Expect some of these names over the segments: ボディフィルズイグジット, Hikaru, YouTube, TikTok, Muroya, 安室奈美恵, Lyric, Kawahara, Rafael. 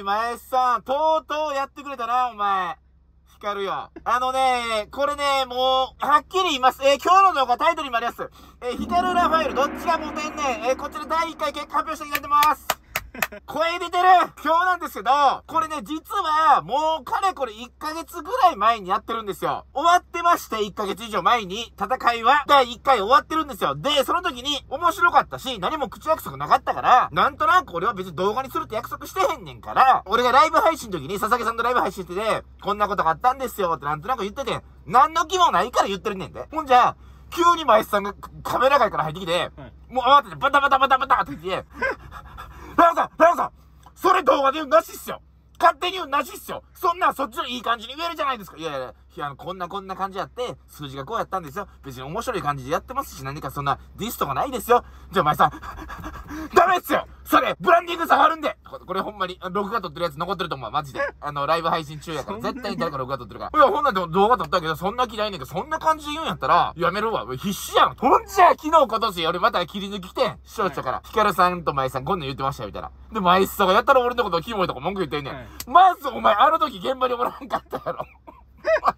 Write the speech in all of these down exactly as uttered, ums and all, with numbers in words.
い、前さん。とうとうやってくれたな、お前。光るよ。あのね、これね、もう、はっきり言います。えー、今日の動画タイトルにもあります。えー、光るラファエル、どっちがモテんねん。えー、こちらだいいっかい結果発表していただいてます。声出てる今日なんですけど、これね、実は、もう、かれこれいっかげつぐらい前にやってるんですよ。終わってまして、いっかげつ以上前に、戦いは、だいいっかい終わってるんですよ。で、その時に、面白かったし、何も口約束なかったから、なんとなく俺は別に動画にするって約束してへんねんから、俺がライブ配信の時に、佐々木さんとライブ配信してて、こんなことがあったんですよってなんとなく言ってて、何の気もないから言ってるねんで。ほんじゃ、急にマイスさんがカメラ外から入ってきて、うん、もう慌ててバタバタバタバタって言って、ラムさん、ラムさん、それ動画で言うなしっすよ。勝手に言うなしっすよ。そんなんそっちのいい感じに言えるじゃないですか。いやいやいや、あの、こんなこんな感じやって、数字がこうやったんですよ。別に面白い感じでやってますし、何かそんなディスとかないですよ。じゃあ、前さん、ダメっすよ。それ、ブランディング下がるんで。これ、これほんまに、録画撮ってるやつ残ってると思う。マジで。あの、ライブ配信中やから、絶対に誰か録画撮ってるから。いや、ほんなんで動画撮ったけど、そんな嫌いねんけど、そんな感じで言うんやったら、やめるわ。必死やん。ほんじゃ、昨日今年、俺また切り抜き来てん。視聴者から、はい、ヒカルさんと前さん、こんなん言ってましたよ、みたいな。で、前さんがやったら俺のことキモいとか文句言ってんねん。はい、まず、お前、あの時現場におらんかったやろ。ま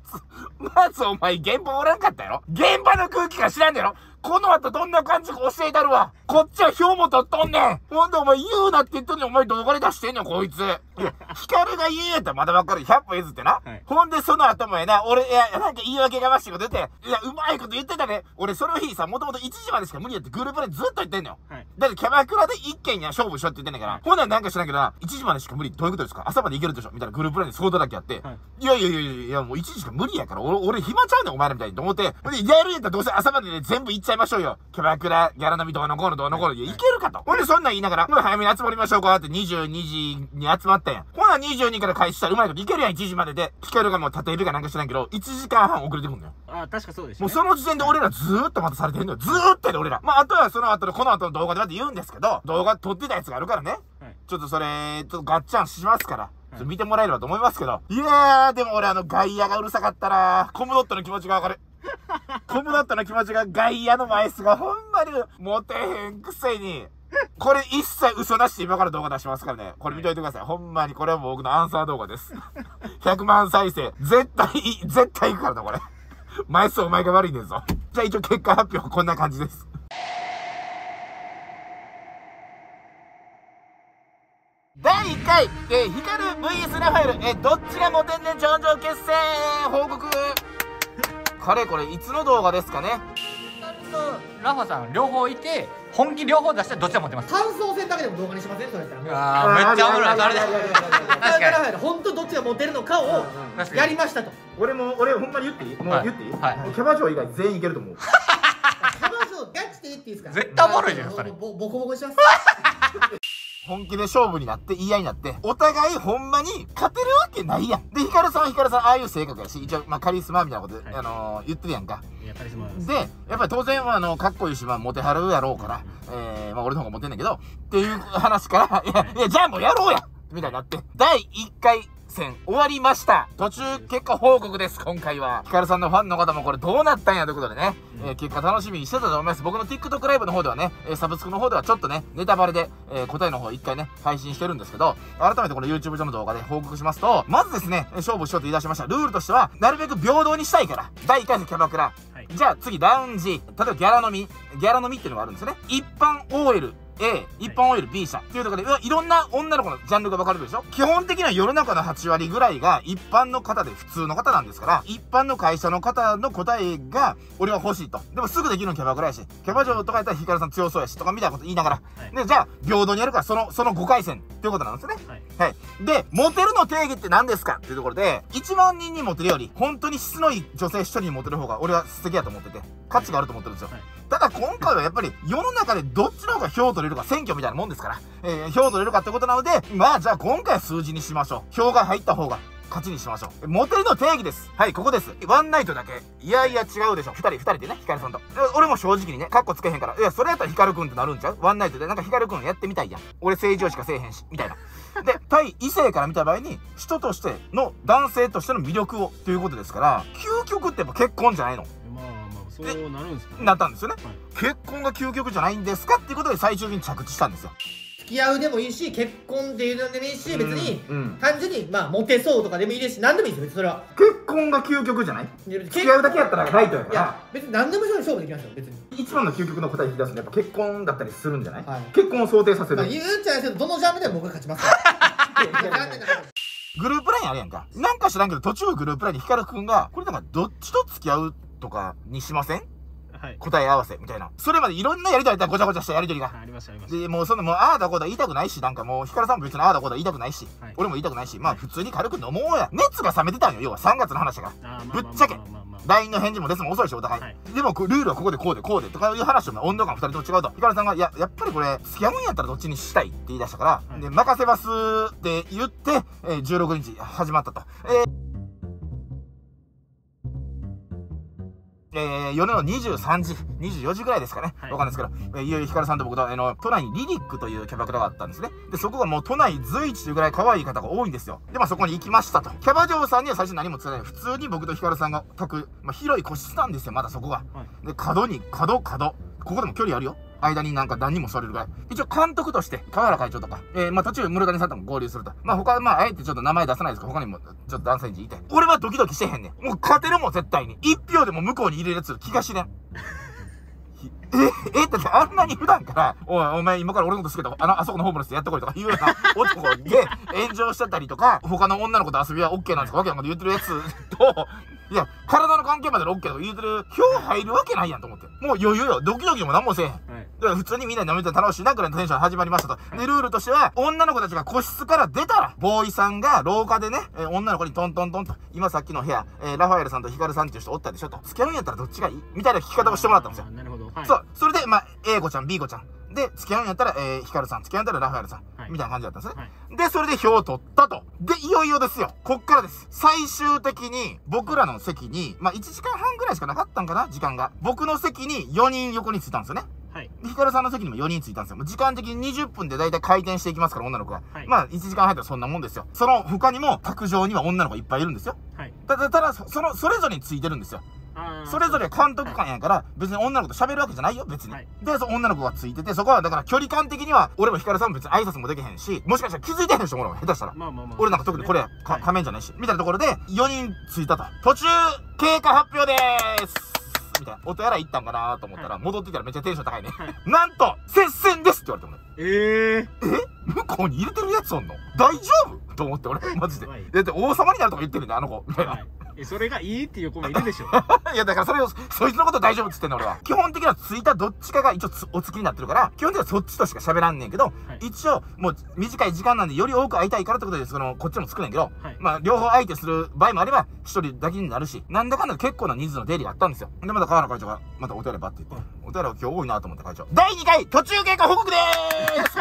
ず、まずお前現場おらんかったやろ。現場の空気が知らんやろ。この後どんな感じか教えたるわ。こっちは票も取っとんねん。ほんでお前言うなって言っとんねん。お前動画で出してんねん、こいつ。いや、光が言えやったらまだわかる。ひゃっぽ譲ってな。はい、ほんでその後もやな、俺、いや、なんか言い訳がましいこと出て、いや、うまいこと言ってたね。俺その日さ、もともといちじまでしか無理やってグループでずっと言ってんのよ。はい、だってキャバクラでいっけんや勝負しようって言ってんねんから。はい、ほんならなんか知らんけどな、いちじまでしか無理どういうことですか、朝まで行けるでしょみたいなグループラインで相当だけやって。はい、いやいやいやいや、いやもういちじしか無理やから、俺、俺暇ちゃうねん、お前らみたいにと思って。で、やるやったらどうせ朝までで全部行っちゃうやりましょうよ。キャバクラ、ギャラ飲みどうのこうのどうのこうの。いや、いけるかと。ほんで、そんなん言いながら、もう早めに集まりましょうかってにじゅうにじに集まったんや。ほなにじゅうにから開始したらうまいこといけるやん、いちじまでで。ヒカルがもう立てるかなんか知らんけど、いちじかんはん遅れてくんのよ。ああ、確かそうでした、ね。もうその時点で俺らずーっと待たされてんのよ。ずーっとやで俺ら。まあ、あとはその後の、この後の動画でまた言うんですけど、動画撮ってたやつがあるからね。はい、ちょっとそれ、ちょっとガッチャンしますから。見てもらえればと思いますけど。いやー、でも俺あの外野がうるさかったなー。コムドットの気持ちがわかる。コムドットの気持ちが外野のマイスがほんまにモテへんくせに。これ一切嘘なしで今から動画出しますからね。これ見といてください。ほんまにこれはもう僕のアンサー動画です。ひゃくまん再生。絶対、絶対いくからな、これ。マイスお前が悪いねんぞ。じゃあ一応結果発表こんな感じです。だいいっかい、えー、ヒカル ブイエス ラファエル、えー、どっちがモテんねん頂上決戦報告。かれこれいつの動画ですかね。ヒカルとラファさん両方いて、本気両方出してどっちがモテます。感想戦だけでも動画にしません、それやったら。ああ、めっちゃおもろい、それで。確かに。本当どっちがモテるのかをやりましたと。俺も、俺ほんまに言っていい、もう言っていい、はい、キャバ嬢以外全員いけると思う。キャバ嬢ガチで言っていいですか。絶対おもろいじゃん、それ。ボコボコします。本気で勝負になって言い合いになって、お互いほんまに勝てるわけないやん。で、ヒカルさんはヒカルさん、ああいう性格やし、一応、まあ、カリスマみたいなこと、はい、あのー、言ってるやんか。いや、カリスマです。で、やっぱり当然、あの、かっこいいし、まあ、モテはるやろうから、えー、まあ、俺の方がモテんだけど、っていう話から、いや、いや、じゃあもうやろうやみたいになって、だいいっかい戦終わりました。途中結果報告です、今回は。ヒカルさんのファンの方もこれどうなったんやということでね。えー、結果楽しみにしてたと思います。僕の TikTok ライブの方ではね、えー、サブスクの方ではちょっとね、ネタバレで、えー、答えの方一回ね、配信してるんですけど、改めてこの YouTube 上の動画で報告しますと、まずですね、勝負しようと言い出しました。ルールとしては、なるべく平等にしたいから、だいいっかい戦キャバクラ。はい、じゃあ次、ラウンジ。例えばギャラ飲み。ギャラ飲みっていうのがあるんですよね。一般 オーエル。A、一般 オイル B 社っていうところで、いろんな女の子のジャンルが分かれるでしょ。基本的には世の中のはちわりぐらいが一般の方で普通の方なんですから、一般の会社の方の答えが俺は欲しいと。でもすぐできるのキャバクラやし、キャバ嬢とかやったらヒカルさん強そうやしとかみたいなこと言いながら、はい、で、じゃあ平等にやるからその、そのごかい戦っていうことなんですね。はい、はい。で、モテるの定義って何ですかっていうところで、いちまんにんにモテるより、本当に質のいい女性ひとりにモテる方が俺は素敵やと思ってて、価値があると思ってるんですよ。はい、ただ今回はやっぱり世の中でどっちの方が票を取れるか、選挙みたいなもんですから、えー、票を取れるかってことなので、まあじゃあ今回は数字にしましょう。票が入った方が勝ちにしましょう。モテるの定義です。はい、ここです。ワンナイトだけ。いやいや違うでしょ。二人、二人でね、ヒカルさんと。俺も正直にね、カッコつけへんから。いや、それやったらヒカルくんってなるんちゃう？ワンナイトで、なんかヒカルくんやってみたいやん。俺正常しかせえへんし、みたいな。で、対異性から見た場合に、人としての、男性としての魅力を、ということですから、究極ってやっぱ結婚じゃないの。そうなるんですかね。なったんですよね。はい、結婚が究極じゃないんですかっていうことで最終的に着地したんですよ。付き合うでもいいし、結婚っていうのでもいいし、別に単純にまあモテそうとかでもいいですし、何でもいいですよ。別にそれは結婚が究極じゃない？付き合うだけやったらライトやから、いや別に何でも勝負できますよ。別に一番の究極の答え引き出すのはやっぱ結婚だったりするんじゃない？結婚を想定させる。ゆうちゃんやけど、どのジャンルでも僕が勝ちますから。グループラインあるやんか。なんか知らんけど、途中グループラインにヒカルくんが、これなんかどっちと付き合うとかにしません？はい、答え合わせみたいな。それまでいろんなやりとりだったらごちゃごちゃしたやりとりが。ありました、ありました。で、もうその、もうああだこうだ言いたくないし、なんかもうヒカルさんも別にああだこうだ言いたくないし、はい、俺も言いたくないし、まあ普通に軽く飲もうや。熱が冷めてたんよ、要はさんがつの話が。ぶっちゃけ。ライン の返事もレスも遅いし、お互い。はい、でも、ルールはここでこうでこうでとかいう話を、温度感二人とも違うと。ヒカルさんが、いや、やっぱりこれ、付き合うんやったらどっちにしたいって言い出したから、はい、で、任せますって言って、えー、じゅうろくにち始まったと。えーえー、夜のにじゅうさんじ、にじゅうよじぐらいですかね。はい、わかんないですけど、いよいよヒカルさんと僕と、あの、都内にリリックというキャバクラがあったんですね。で、そこがもう都内随一というぐらい可愛い方が多いんですよ。で、まあそこに行きましたと。キャバ嬢さんには最初何も伝えない。普通に僕とヒカルさんが宅、まあ広い個室なんですよ、まだそこが。はい、で、角に、角、角。ここでも距離あるよ。間になんか何人も座れるぐらい。一応監督として、河原会長とか、えー、まあ途中、室谷さんとも合流すると。まあ他、まああえてちょっと名前出さないですけど、他にもちょっと男性陣いて。俺はドキドキしてへんねん。もう勝てるもん、絶対に。一票でも向こうに入れるやつ気がしねん。え、えってあんなに普段から、おい、お前今から俺のこと好きだ、あの、あそこのホームレスやってこいとか言うような男で炎上しちゃったりとか、他の女の子と遊びは OK なんですか、わけなんか言ってるやつと、いや、体の関係までの OK とか言うてる、票入るわけないやんと思って。もう余裕よ。ドキドキもなんもせえへん。はい、だから普通にみんなに飲みたら楽しいなくらいのテンション始まりましたと。で、ルールとしては、女の子たちが個室から出たら、ボーイさんが廊下でね、えー、女の子にトントントンと、今さっきの部屋、えー、ラファエルさんとヒカルさんっていう人おったでしょと。付き合うんやったらどっちがいいみたいな聞き方をしてもらったんですよ。なるほど。はい、そう。それで、まあ、A 子ちゃん、B 子ちゃん。で、付き合うんやったら、えー、ヒカルさん、付き合うんやったらラファエルさん、はい、みたいな感じだったんですね。はい、で、それで票を取ったと。で、いよいよですよ。こっからです。最終的に、僕らの席に、まあ、いちじかんはんぐらいしかなかったんかな、時間が。僕の席によにん横についたんですよね。はい。ヒカルさんの席にもよにんついたんですよ。もう時間的ににじゅっぷんで大体回転していきますから、女の子が。はい、まあ、いちじかん入ったらそんなもんですよ。その他にも、卓上には女の子がいっぱいいるんですよ。はい。ただ、ただ、その、それぞれについてるんですよ。それぞれ監督官やから、別に女の子と喋るわけじゃないよ、別に。はい、で、その女の子がついてて、そこはだから距離感的には、俺もヒカルさんも別に挨拶もできへんし、もしかしたら気づいてへんし、俺も下手したら。俺なんか特にこれ、か、仮面じゃないし、みたいなところで、よにんついたと。途中、経過発表でーすみたいな。音やら行ったんかなーと思ったら、戻ってきたらめっちゃテンション高いね。なんと、接戦ですって言われてもね。えー、え向こうに入れてるやつおんの大丈夫と思って、俺、マジで。だって王様になるとか言ってるんだ、あの子。みたいな。それがいいっていう子もいるでしょ。いやだからそれを、そいつのこと大丈夫っつってんの俺は。基本的にはついたどっちかが一応お付きになってるから、基本的にはそっちとしか喋らんねんけど、はい、一応もう短い時間なんでより多く会いたいからってことで、その、こっちも作るんやけど、はい、まあ両方相手する場合もあれば、一人だけになるし、なんだかんだ結構な人数の出入りがあったんですよ。で、また川原会長が、またお手洗いばって言って、うん、お手洗い今日多いなと思った会長。だいにかい途中経過報告でーす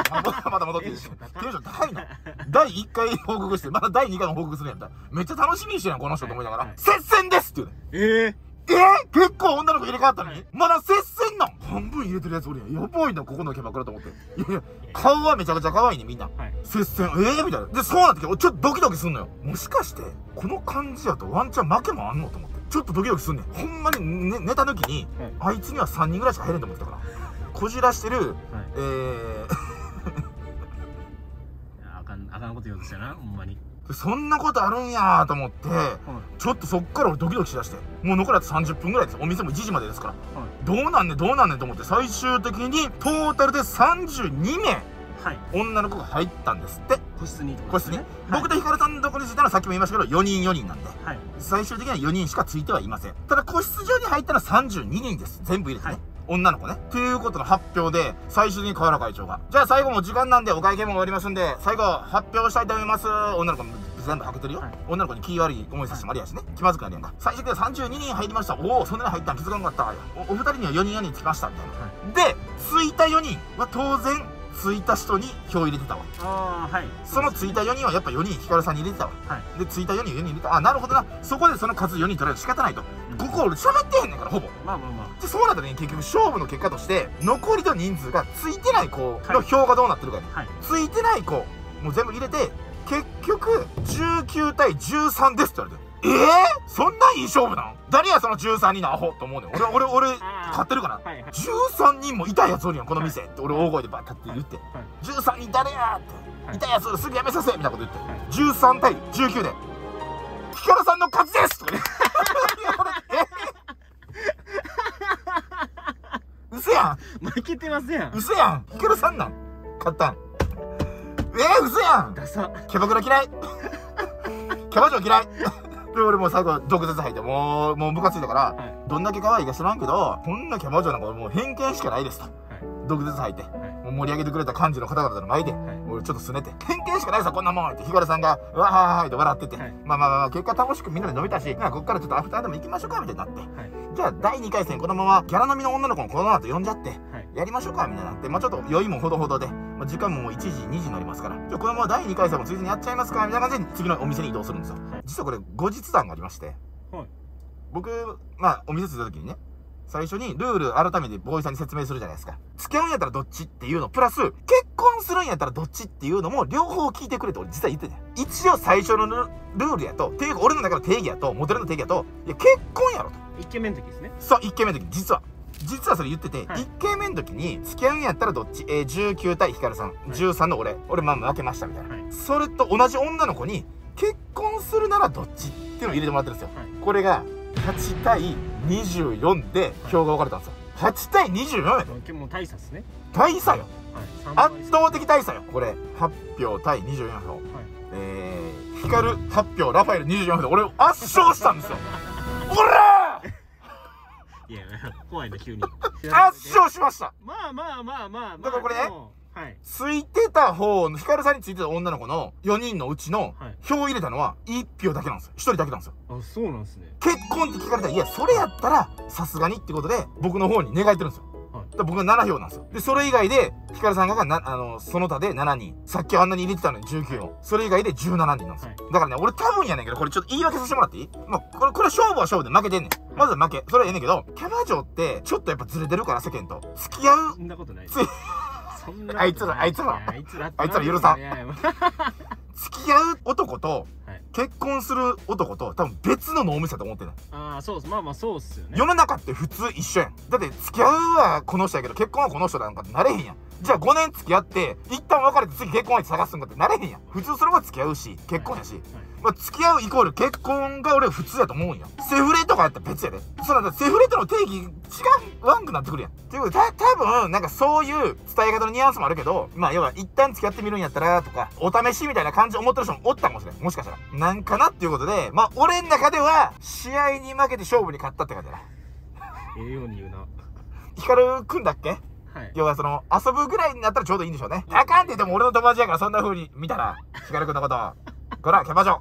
また戻ってるし。テンション高いな。だいいっかい報告して、まただいにかいも報告するやんやったら、めっちゃ楽しみにしてるやん、この人と思いながら。はい接戦ですって言うね。えー、えー、結構女の子入れ替わったのに、はい、まだ接戦なん半分入れてるやつおるやん。やばいな、ここのキャバクラと思って。いやいや、顔はめちゃくちゃ可愛いね、みんな。はい、接戦、えー、みたいな。で、そうなってきて、ちょっとドキドキすんのよ。もしかして、この感じやとワンチャン負けもあんのと思って。ちょっとドキドキすんねん。ほんまに、ね、ネタ抜きに、はい、あいつにはさんにんぐらいしか入れんと思ってたから。こじらしてる、はい、えー、あかん、あかんこと言おうとしたな、ほんまに。そんなことあるんやーと思って、はい、ちょっとそっから俺ドキドキしだして、もう残りあとさんじゅっぷんぐらいです。お店もいちじまでですから、はい、どうなんねどうなんねと思って、最終的にトータルでさんじゅうにめい、はい、女の子が入ったんですって。個室に、個室に、はい、僕とヒカルさんのとこに着いたのはさっきも言いましたけどよにんよにんなんで、はい、最終的にはよにんしかついてはいません。ただ個室上に入ったのはさんじゅうににんです、全部入れてね、はい、女の子ね。ということの発表で、最終に河原会長が、じゃあ最後も時間なんでお会計も終わりますんで、最後発表したいと思います。女の子も全部はけてるよ。はい、女の子に気悪い思いさせてもありやしね。気まずくなるやんか。最終的にさんじゅうににん入りました。おお、そんなに入ったん気づかなかった。お、お二人にはよにんよにんつきました。みたいな。はい、で、ついたよにんは当然、ついた人に票入れてたわ。ああ、はい。そのついたよにんはやっぱよにんヒカルさんに入れてたわ。はい。で、ついたよにんよにん入れた。あ、なるほどな。そこでその数よにん取られる仕方ないと。ここ俺喋ってへんねんから、ほぼ。まあまあまあ。で、そうなったね、結局勝負の結果として、残りの人数がついてない子の票がどうなってるかね。はい。ついてない子も全部入れて、結局じゅうきゅうたいじゅうさんですって言われてる。えー、そんないい勝負なん？誰やそのじゅうさんにんのアホと思うねん。俺、俺、俺、勝ってるかな、はいはい、じゅうさんにんも痛いやつおるやん、この店、はい、って俺大声でバーッて言って、はい、じゅうさんにん誰やって、はい、痛いやつおるすぐやめさせみたいなこと言って、はい、じゅうさんたいじゅうきゅうで、ヒカルさんの勝ちですとかね。嘘やん。負けてますやん。嘘やん。ヒカルさんなん勝ったん。えー、嘘やん。ダサ。キャバクラ嫌い。キャバ嬢嫌い。で、俺もう最後、毒舌吐いて、もう、もうムカついたから、はい、どんだけ可愛いか知らんけど、こんなキャバ嬢なんかもう偏見しかないですと。はい、毒舌吐いて、はい、もう盛り上げてくれた幹事の方々の前で、はい、俺ちょっとすねて、偏見しかないさ、こんなもんって、ヒカルさんが、うわはははって笑ってて、はい、まあまあまあ、結果楽しくみんなで飲みたし、まあこっからちょっとアフターでも行きましょうか、みたいになって。はいじゃあだいにかいせんこのままギャラ飲みの女の子もこのままと呼んじゃってやりましょうかみたいになって、まあちょっと酔いもほどほどで、まあ、時間ももういちじにじになりますから、じゃあこのままだいにかいせんもついでにやっちゃいますかみたいな感じで次のお店に移動するんですよ。実はこれ後日談がありまして、はい、僕まあお店着いた時にね、最初にルール改めてボーイさんに説明するじゃないですか。付き合うんやったらどっちっていうのプラス結婚するんやったらどっちっていうのも両方聞いてくれって俺実は言ってた。一応最初のルールやと、っていうか俺の中の定義やと、モデルの定義やと、いや結婚やろと。一軒目の時ですね。そう、一軒目の時、実は実はそれ言ってて、はい、いっけんめの時に付き合うんやったらどっち、えー、じゅうきゅうたいヒカルさん、はい、じゅうさんの俺俺まあ負けましたみたいな、はい、それと同じ女の子に結婚するならどっちっていうのを入れてもらってるんですよ、はい、これがはちたいにじゅうよんで票が分かれたんですよ。はちたいにじゅうよんやで。もう大差ですね。大差よ、はい、圧倒的大差よ。これはちひょうたいにじゅうよんひょう、はい、えー、ヒカルはちひょうラファエルにじゅうよんひょうで俺圧勝したんですよ。おらーいや怖いな急に。圧勝しました。まあまあまあまあ、だからこれね、はい、ついてた方のヒカルさんについてた女の子のよにんのうちの票を入れたのはいっぴょうだけなんですよ。ひとりだけなんですよ。あ、そうなんですね。結婚って聞かれたら、いやそれやったらさすがにってことで僕の方に願いてるんですよ、はい、だから僕がななひょうなんですよ。でそれ以外でヒカルさんがなあのその他でしちにん、さっきあんなに入れてたのにじゅうきゅうにん、それ以外でじゅうしちにんなんですよ、はい、だからね俺多分やねんけど、これちょっと言い訳させてもらっていい？まあ、これこれ勝負は勝負で負けてんねん。まずは負け、それはええねんけど、キャバ嬢ってちょっとやっぱずれてるから世間と付き合う。そんなことないです。あいつら、あいつら、あいつら許さん。付き合う男と結婚する男と多分別の脳みそだと思ってない。ああ、そうっす。まあまあそうっすよね。世の中って普通一緒やん。だって付き合うはこの人やけど結婚はこの人なんかってなれへんやん。じゃあごねん付き合って一旦別れて次結婚相手探すんかってなれへんやん。普通それは付き合うし結婚やし、まあ付き合うイコール結婚が俺普通やと思うんや。セフレとかやったら別やで。それだセフレとの定義違うわんくなってくるやん。っていうことで多分なんかそういう伝え方のニュアンスもあるけど、まあ要は一旦付き合ってみるんやったらとかお試しみたいな感じ思ってる人もおったかもしれない。もしかしたらなんかなっていうことで、まあ俺の中では試合に負けて勝負に勝ったって感じだな。ええように言うな。ヒカルくんだっけ、はい、要はその遊ぶぐらいになったらちょうどいいんでしょうね。あかんって言っても俺の友達やからそんな風に見たらヒカルくんのことこらキャバ嬢。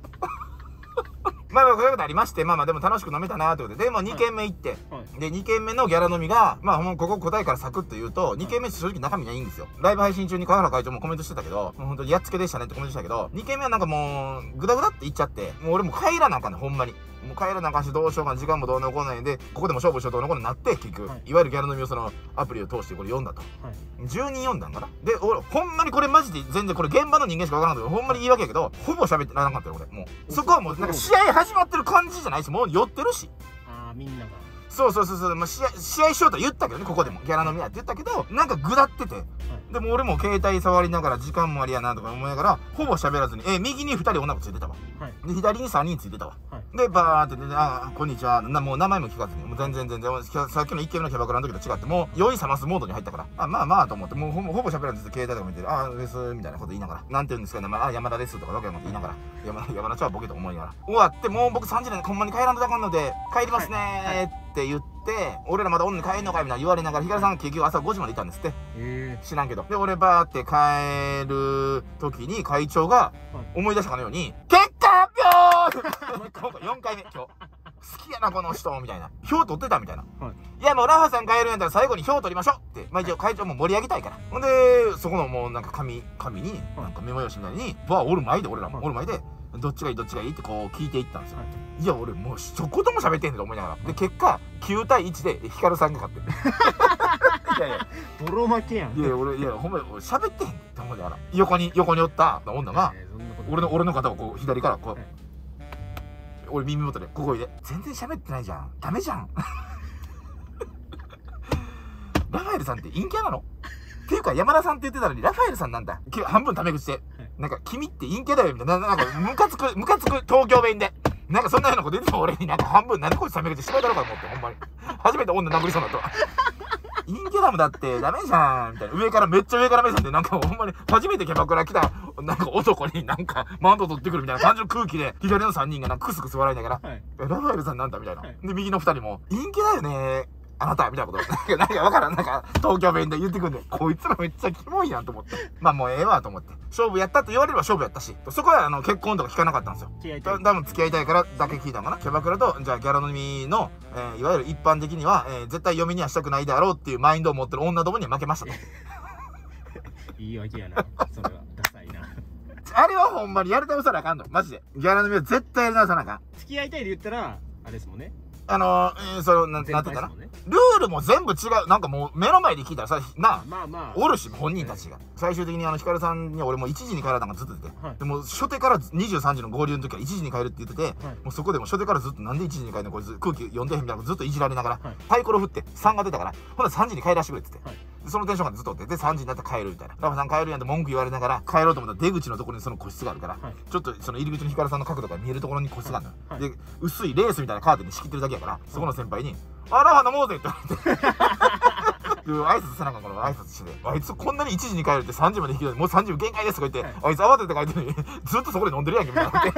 まあまあこういうことありまして、まあまあでも楽しく飲めたなーってことで、でもにけんめ行って、はい、でにけんめのギャラ飲みが、まあここ答えからサクッと言うと、にけんめ正直中身がいいんですよ。ライブ配信中に川原会長もコメントしてたけど、もう本当にやっつけでしたねってコメントしたけど、にけんめはなんかもうグダグダって言っちゃって、もう俺も帰らなあかんねほんまに。もう帰らなあかんしどうしようか、時間もどうのこうないんで、ここでも勝負しようどうのこうなって、結局、はい、いわゆるギャラ飲みをそのアプリを通してこれ読んだと。はい、じゅうにん読んだんかな。で、俺ほんまにこれマジで全然これ現場の人間しかわからんけど、ほんまに言い訳やけど、ほぼ喋ってなかったよ俺。もうそこはもうなんか試合始まってる感じじゃないし、もう寄ってるし。ああ、みんなが。そうそうそうそう、まあ、試合、試合しようとは言ったけどね、ここでも。ギャラ飲みやって言ったけど、なんかぐだってて。はい、でも俺も携帯触りながら、時間もありやなとか思いながら、ほぼ喋らずに、えー、右にふたり女の子ついてたわ。はい、で、左にさんにんついてたわ。はい、で、バーって、ね、あ、こんにちは。なもう名前も聞かずに、もう全然全然、さっきのいっけんめのキャバクラの時と違って、もう酔い覚ますモードに入ったから、あ、まあまあと思って、もうほぼほぼ喋らずに携帯とか見てる、あ、です、みたいなこと言いながら、なんて言うんですかね、まあ、あ、山田ですとか、わけのこと言いながら、山田、山田ちゃんはボケと思いながら、終わって、もう僕さんじゅうねんでほんまに帰らんとだかんので、帰りますねー。はいはい、って言って、俺らまだ女に帰んのかいみたいな言われながら、ヒカルさん結局朝ごじまでいたんですって。知らんけど。で俺バーって帰る時に会長が思い出したかのように「結果発表！」今回よんかいめ今日好きやなこの人みたいな、票取ってたみたいな、はい、いやもうラファさん帰るんやったら最後に票取りましょうって、まあ一応会長も盛り上げたいから、ほんでそこのもうなんか紙紙になんかメモ用紙みたいにバーおる前で、俺らもおる前で。どっちがいいどっちがいいってこう聞いていったんですよ。はい、いや俺もう一言も喋ってんねんと思いながら、で結果きゅうたいいちでヒカルさんが勝ってる。いやいやボロ負けやん。いや俺いやほんまに俺喋ってへんって思いながら、横に横におった女が俺の俺の肩をこう左からこう、俺耳元で、ここで全然喋ってないじゃん、ダメじゃん。ラファエルさんって陰キャなの？っていうか山田さんって言ってたのにラファエルさんなんだ。半分タメ口で、なんか君って陰キャだよみたいな、なんかムカつく、ムカつく東京弁で。なんかそんなようなこと言っても俺になんか半分何こいつタメ口しまいだろうかと思って、ほんまに。初めて女殴りそうになったわ。陰キャラムだってダメじゃんみたいな。上から、めっちゃ上から目線で、なんかほんまに初めてキャバクラ来た、なんか男になんかマウント取ってくるみたいな感じの空気で、左のさんにんがなんかクスクス笑いながら、はい、ラファエルさんなんだみたいな。はい、で、右のふたりも、陰キャだよねあなたみたいなこと、なんかわからん、なんか東京弁で言ってくるんで、こいつらめっちゃキモいやんと思って、まあもうええわと思って、勝負やったと言われれば勝負やったし、そこはあの結婚とか聞かなかったんですよ。多分付き合いたいからだけ聞いたのかな。キャバクラとじゃあギャラ飲みの、えー、いわゆる一般的には、えー、絶対嫁にはしたくないだろうっていうマインドを持ってる女どもには負けましたと。言い訳やな、それはダサいな。あれはほんまにやり直さなあかんの、マジで。ギャラ飲みは絶対やり直さなあかん。付き合いたいで言ったらあれですもんね。あのー、そのなんて言ったかな、ね、ルールも全部違う、なんかもう目の前で聞いたらさ、なあ、まあまあ、おるし、本人たちが、ね、最終的にあのヒカルさんに俺もいちじに帰らなんかずっと出て、はい、でも初手からにじゅうさんじの合流の時はいちじに帰るって言ってて、はい、もうそこでも初手からずっとなんでいちじに帰るのこれ空気読んでへんみたいなずっといじられながら、はい、サイコロ振ってさんが出たから、ほんならさんじに帰らしてくれって言って。はい、そのテンションがずっと出てさんじになって帰るみたいな、ラファさん帰るやんって文句言われながら帰ろうと思ったら、出口のところにその個室があるから、はい、ちょっとその入り口のヒカルさんの角度から見えるところに個室があるの、はいはい、で薄いレースみたいなカーテンに仕切ってるだけやから、そこの先輩に「あラファ飲もうぜ」って言われて。挨拶せなかったから挨拶して、あいつこんなにいちじに帰るってさんじまで引き出してもうさんじ限界ですとか言って、はい、あいつ慌てて帰ってるのにずっとそこで飲んでるやんけみたいなって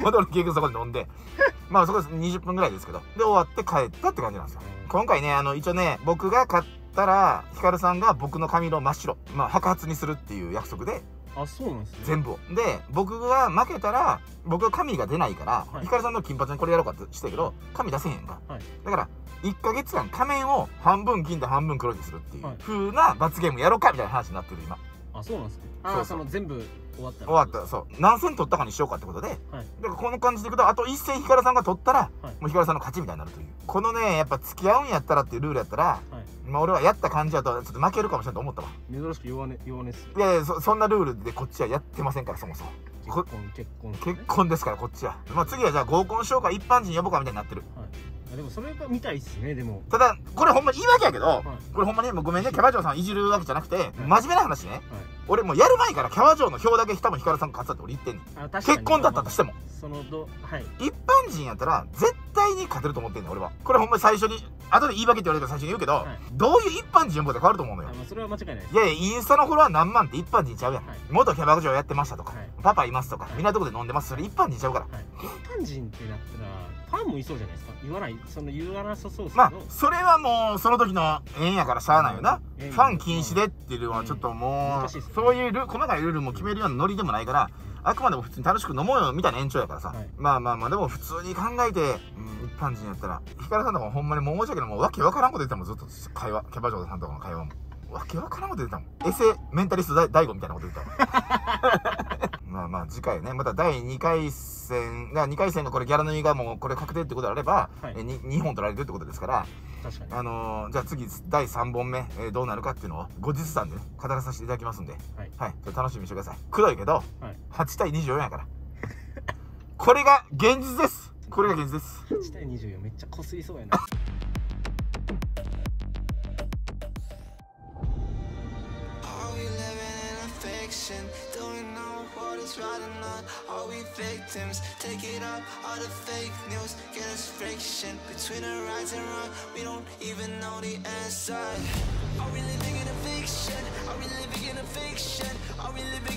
また俺結局そこで飲んで、まあそこでにじゅっぷんぐらいですけど、で終わって帰ったって感じなんですよ。今回ね、あの一応ね、僕が買ったらヒカルさんが僕の髪色を真っ白、まあ、白髪にするっていう約束で。あ、そうなんですね。全部をで、僕が負けたら僕は髪が出ないから、はい、ヒカルさんの金髪にこれやろうかってしたけど髪出せへんか、はい、だからいっかげつかん仮面を半分金と半分黒にするっていう風な罰ゲームやろうかみたいな話になってる今。あ、そうなんですね。ああ、その全部終わったら終わった、そう、何戦取ったかにしようかってことで、はい、だからこの感じでいくとあといち戦ヒカルさんが取ったら、はい、もうヒカルさんの勝ちみたいになるという、このね、やっぱ付き合うんやったらっていうルールやったら、はい、まあ俺はやった感じだとちょっと負けるかもしれないと思ったわ。珍しく弱音弱音っす。いやいや、 そ, そんなルールでこっちはやってませんから、そもそも結婚結婚、ね、結婚ですからこっちは。まあ次はじゃあ合コンしようか一般人呼ぼうかみたいになってる、はい、あ、でもそれが見たいっすね。でもただこれほんまに言い訳やけど、はい、これほんまにもうごめんね、キャバ嬢さんいじるわけじゃなくて、はい、真面目な話ね、はい、俺もうやる前からキャバ嬢の票だけ多分ヒカルさんが勝つだって俺言ってんねん。結婚だったとしても、まあ、そのど、はい、一般人やったら絶対に勝てると思ってんねん俺は。これほんまに最初に後で言い訳って言われたら最初に言うけど、はい、どういう一般人呼ぶか変わると思うのよ。それは間違いないです。いやいや、インスタのフォロワー何万って一般人ちゃうやん、はい、元キャバ嬢やってましたとか、はい、パパいますとか、はい、港区で飲んでます、それ一般人ちゃうから、はい、一般人ってなったらファンもいそうじゃないですか。言わない、その言わなさそうですけど、まあそれはもうその時の縁やからしゃあないよな。ファン禁止でっていうのはちょっともうそういうル細かいルールも決めるようなノリでもないから、あくまでも普通に楽しく飲もうよみたいな延長やからさ、はい、まあまあまあ、でも普通に考えて、うん、一般人やったらヒカルさんとかほんまにもう申し訳ない、もうわけわからんこと言ってたもんずっと会話、キャバ嬢さんとかの会話もわけわからんこと言ってたもん、エセメンタリスト大悟みたいなこと言ってたもん。まあまあ次回ね、まただいにかい戦がにかい戦がこれギャラ飲みがもうこれ確定ってことであれば、はい、え 2, にほん取られてるってことですから、確かに、あのー、じゃあ次だいさんぼんめ、えー、どうなるかっていうのを後日談で、ね、語らさせていただきますんで、はい、はい、ちょっと楽しみにしてください。くどいけど、はい、はちたいにじゅうよんやからこれが現実です、これが現実です。はちたいにじゅうよんめっちゃこすりそうやな。Are we victims? Take it up, all the fake news get us friction between the rights and wrong. We don't even know the answer. Are we living in a fiction? Are we living in a fiction? Are we living